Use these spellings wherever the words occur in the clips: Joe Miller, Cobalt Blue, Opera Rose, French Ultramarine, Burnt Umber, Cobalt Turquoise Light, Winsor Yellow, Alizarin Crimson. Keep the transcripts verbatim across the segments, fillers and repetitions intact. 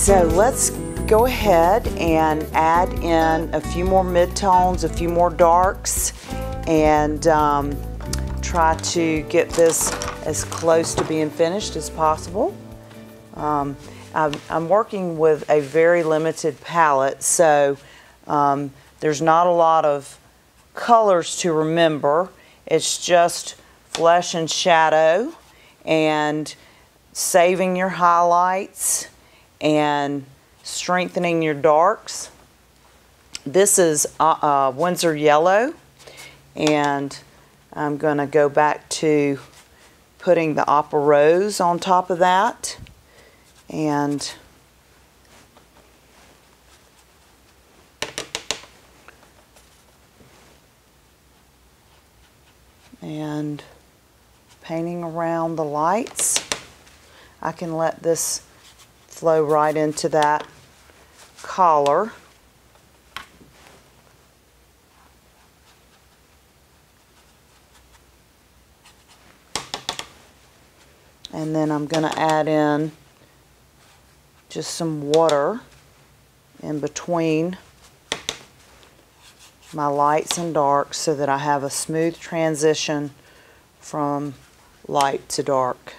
So let's go ahead and add in a few more mid-tones, a few more darks, and um, try to get this as close to being finished as possible. Um, I'm, I'm working with a very limited palette, so um, there's not a lot of colors to remember. It's just flesh and shadow and saving your highlights and strengthening your darks. This is uh, uh, Winsor Yellow, and I'm going to go back to putting the Opera Rose on top of that, and and painting around the lights. I can let this flow right into that collar. And then I'm going to add in just some water in between my lights and darks so that I have a smooth transition from light to dark.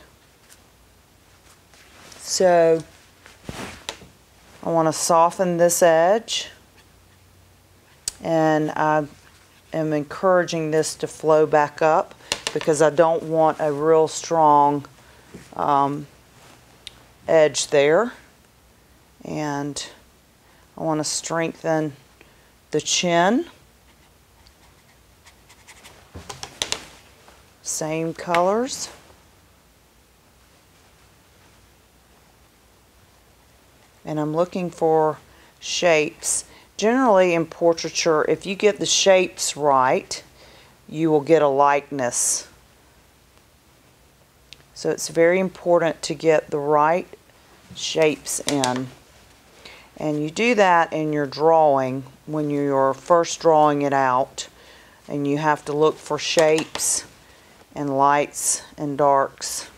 So I want to soften this edge, and I am encouraging this to flow back up because I don't want a real strong um, edge there. And I want to strengthen the chin. Same colors. And I'm looking for shapes. Generally in portraiture, if you get the shapes right, you will get a likeness. So it's very important to get the right shapes in. And you do that in your drawing when you're first drawing it out. And you have to look for shapes and lights and darks.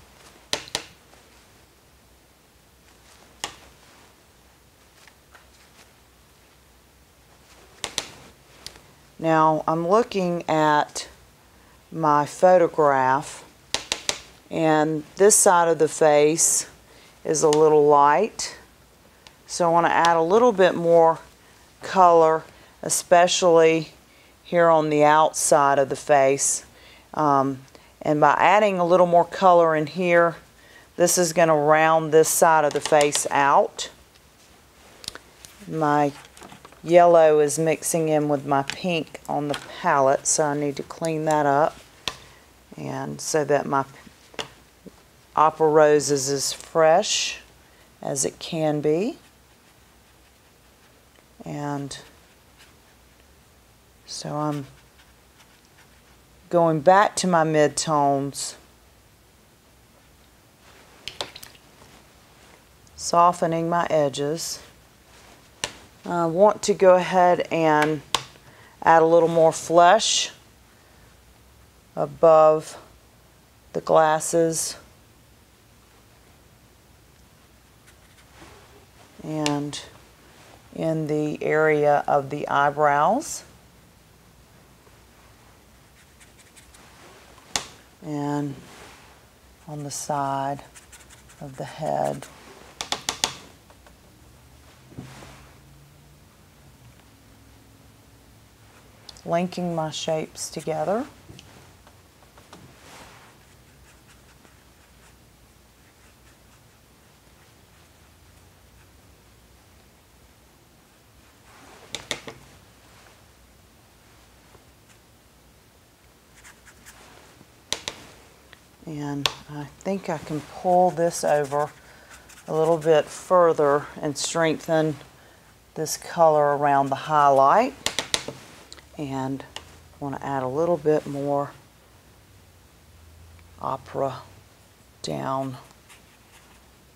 Now I'm looking at my photograph, and this side of the face is a little light, so I want to add a little bit more color, especially here on the outside of the face. Um, and by adding a little more color in here, this is going to round this side of the face out. My yellow is mixing in with my pink on the palette, so I need to clean that up, and so that my Opera Rose is as fresh as it can be. And so I'm going back to my mid-tones, softening my edges. I want to go ahead and add a little more flesh above the glasses, and in the area of the eyebrows, and on the side of the head. Linking my shapes together. And I think I can pull this over a little bit further and strengthen this color around the highlight. And I want to add a little bit more opera down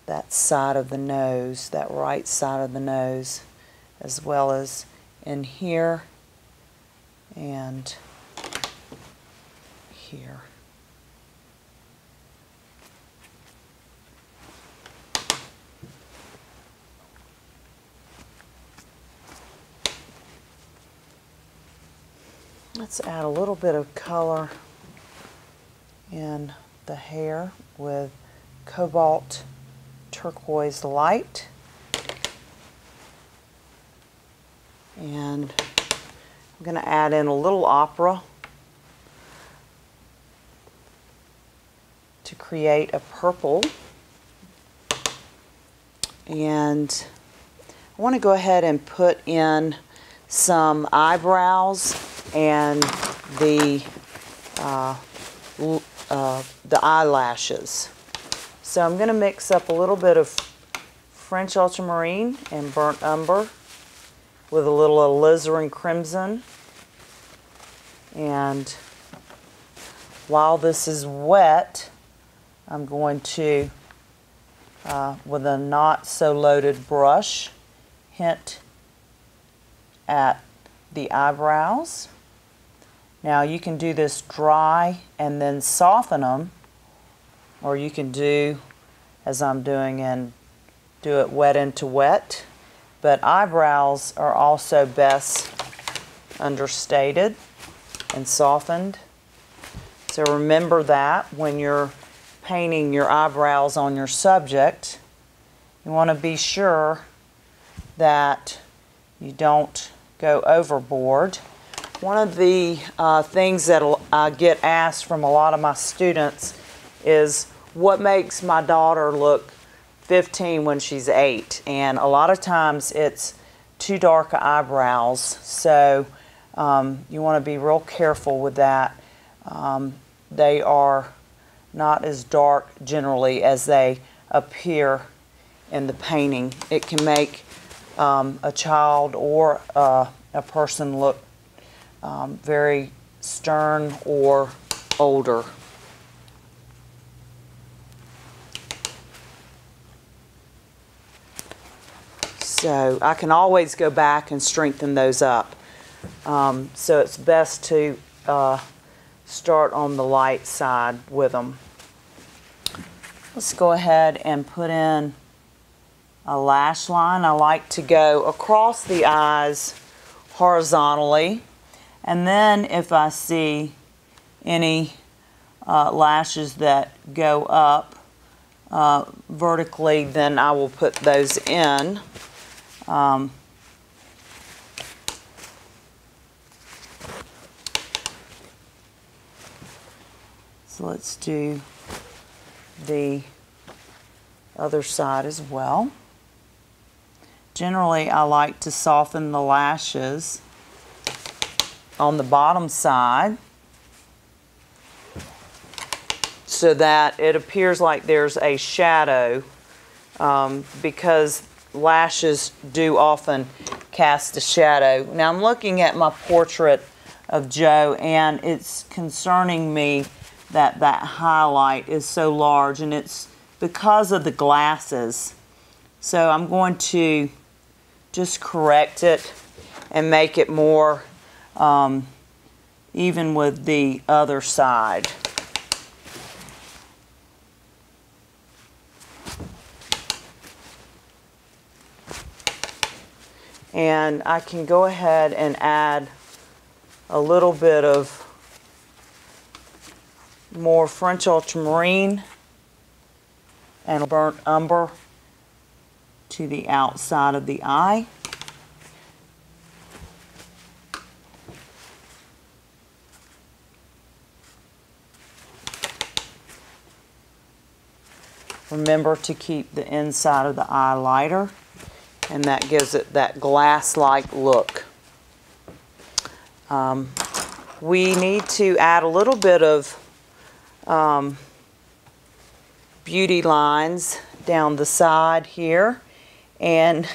that side of the nose, that right side of the nose, as well as in here and here. Let's add a little bit of color in the hair with Cobalt Turquoise Light. And I'm going to add in a little opera to create a purple. And I want to go ahead and put in some eyebrows and the uh, uh, the eyelashes. So I'm going to mix up a little bit of French Ultramarine and Burnt Umber with a little Alizarin Crimson. And while this is wet, I'm going to, uh, with a not so loaded brush, hint at the eyebrows. Now you can do this dry and then soften them, or you can do as I'm doing and do it wet into wet. But eyebrows are also best understated and softened. So remember that when you're painting your eyebrows on your subject, you want to be sure that you don't go overboard. One of the uh, things that I get asked from a lot of my students is, what makes my daughter look fifteen when she's eight? And a lot of times it's too dark eyebrows, so um, you want to be real careful with that. Um, they are not as dark generally as they appear in the painting. It can make um, a child or uh, a person look um, very stern or older. So I can always go back and strengthen those up. Um, so it's best to uh, start on the light side with them. Let's go ahead and put in a lash line. I like to go across the eyes horizontally. And then if I see any uh, lashes that go up uh, vertically, then I will put those in. Um, so let's do the other side as well. Generally, I like to soften the lashes on the bottom side so that it appears like there's a shadow, um, because lashes do often cast a shadow. Now I'm looking at my portrait of Joe, and it's concerning me that that highlight is so large, and it's because of the glasses. So I'm going to just correct it and make it more um, even with the other side. And I can go ahead and add a little bit of more French Ultramarine and Burnt Umber to the outside of the eye. Remember to keep the inside of the eye lighter, and that gives it that glass-like look. Um, we need to add a little bit of um, beauty lines down the side here, and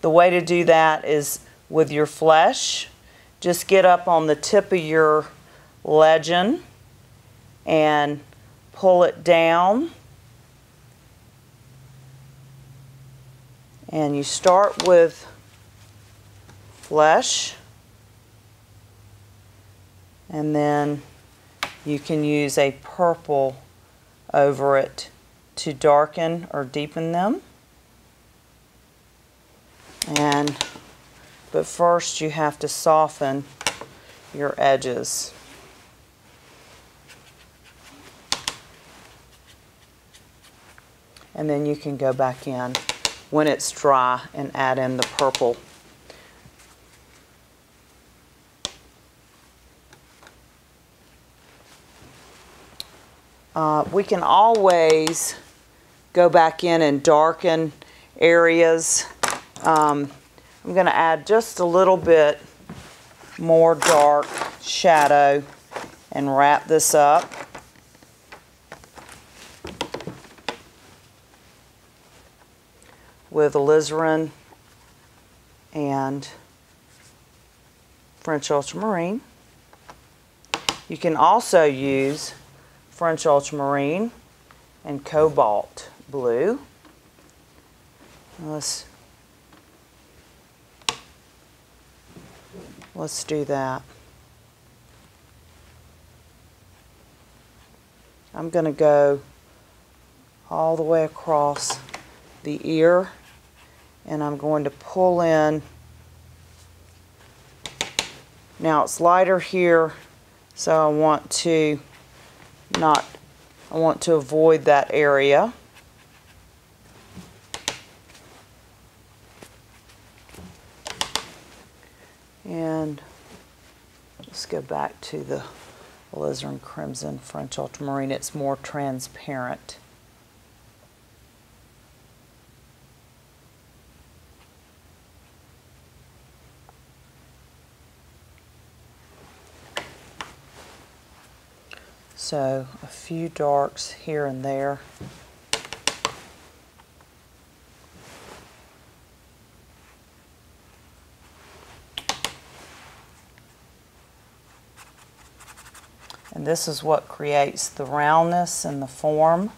the way to do that is with your flesh. Just get up on the tip of your legend and pull it down. And you start with flesh, and then you can use a purple over it to darken or deepen them. And but first you have to soften your edges. And then you can go back in when it's dry and add in the purple. Uh, we can always go back in and darken areas. Um, I'm going to add just a little bit more dark shadow and wrap this up. With alizarin and French Ultramarine. You can also use French Ultramarine and Cobalt Blue. Let's, let's do that. I'm going to go all the way across the ear, and I'm going to pull in. Now it's lighter here, so I want to not, I want to avoid that area. And let's go back to the Alizarin Crimson French Ultramarine. It's more transparent. So a few darks here and there. And this is what creates the roundness and the form.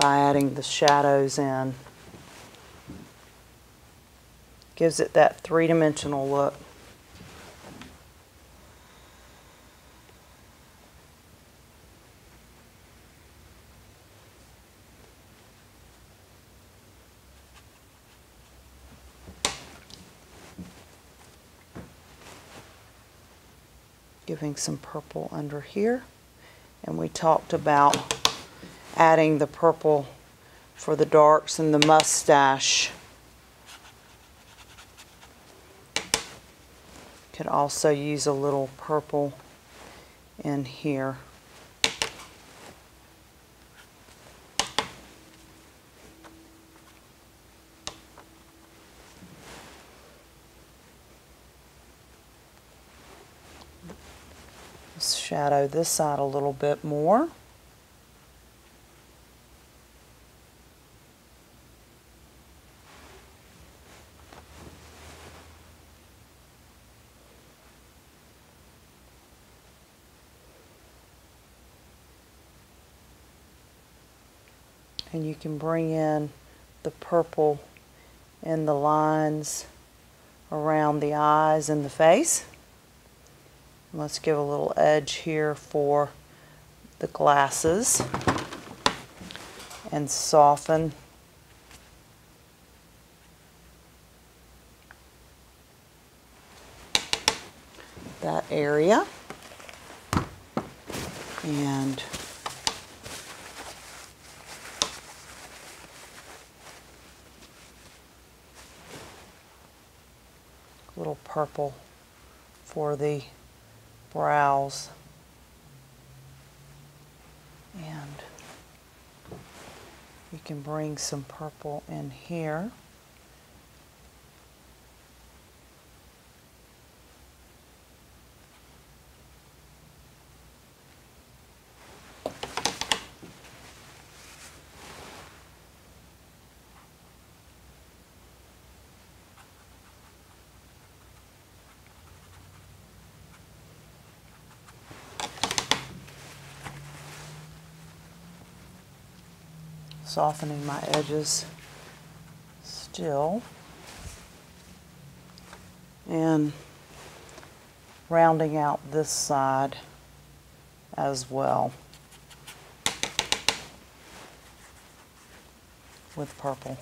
By adding the shadows in. Gives it that three-dimensional look. Giving some purple under here. And we talked about adding the purple for the darks and the mustache. Could also use a little purple in here. Let's shadow this side a little bit more. And you can bring in the purple in the lines around the eyes and the face. And let's give a little edge here for the glasses and soften. That area. And little purple for the brows, and you can bring some purple in here. Softening my edges still, and rounding out this side as well. with purple.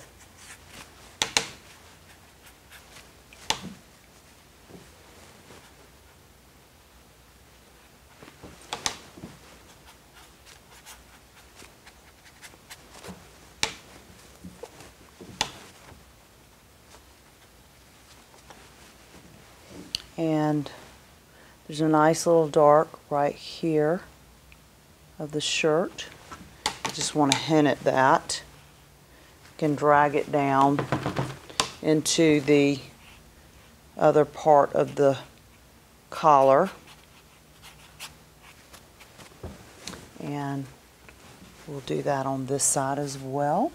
And there's a nice little dark right here of the shirt. I just want to hint at that. You can drag it down into the other part of the collar and we'll do that on this side as well.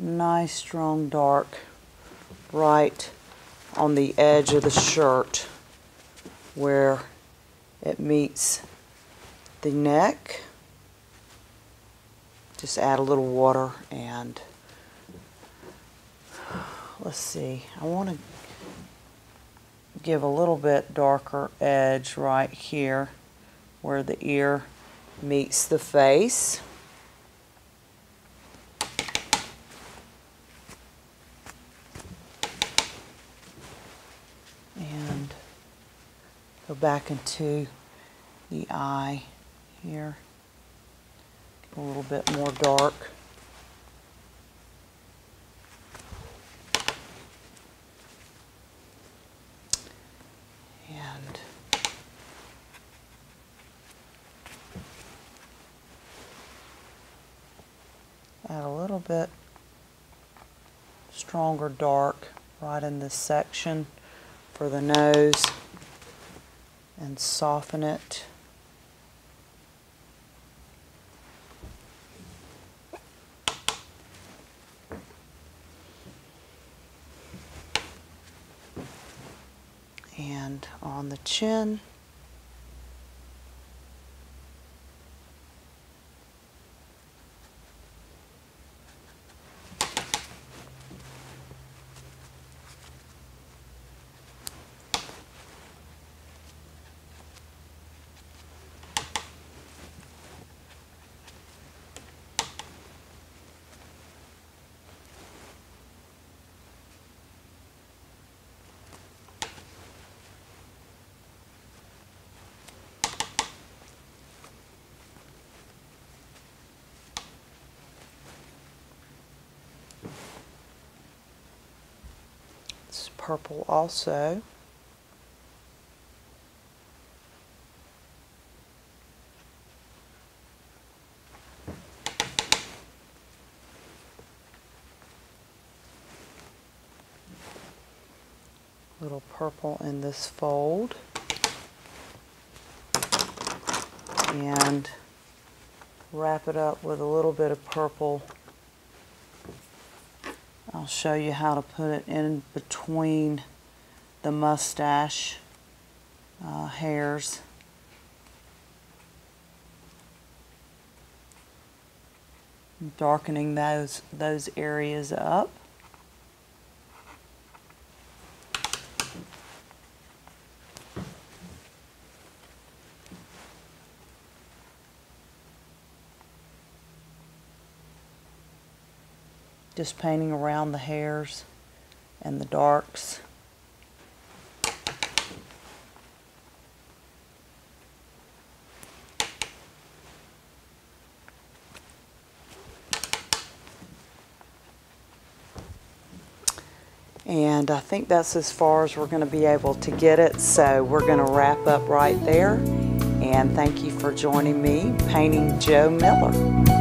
Nice strong dark right on the edge of the shirt where it meets the neck. Just add a little water and let's see, I want to give a little bit darker edge right here where the ear meets the face. Go back into the eye here, a little bit more dark. And add a little bit stronger dark right in this section for the nose. And soften it. And on the chin, purple also. Little purple in this fold. And wrap it up with a little bit of purple. I'll show you how to put it in between the mustache uh, hairs. Darkening those, those areas up. Just painting around the hairs and the darks. And I think that's as far as we're going to be able to get it, so we're going to wrap up right there. And thank you for joining me, Painting Joe Miller.